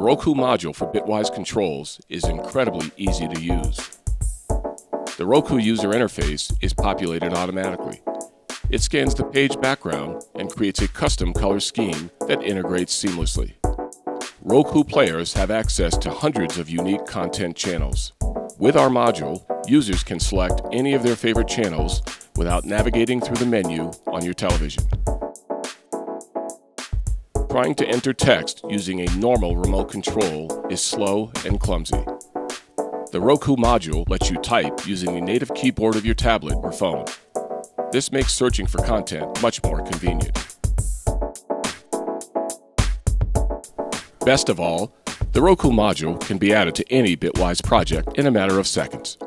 The Roku module for BitWise Controls is incredibly easy to use. The Roku user interface is populated automatically. It scans the page background and creates a custom color scheme that integrates seamlessly. Roku players have access to hundreds of unique content channels. With our module, users can select any of their favorite channels without navigating through the menu on your television. Trying to enter text using a normal remote control is slow and clumsy. The Roku module lets you type using the native keyboard of your tablet or phone. This makes searching for content much more convenient. Best of all, the Roku module can be added to any BitWise project in a matter of seconds.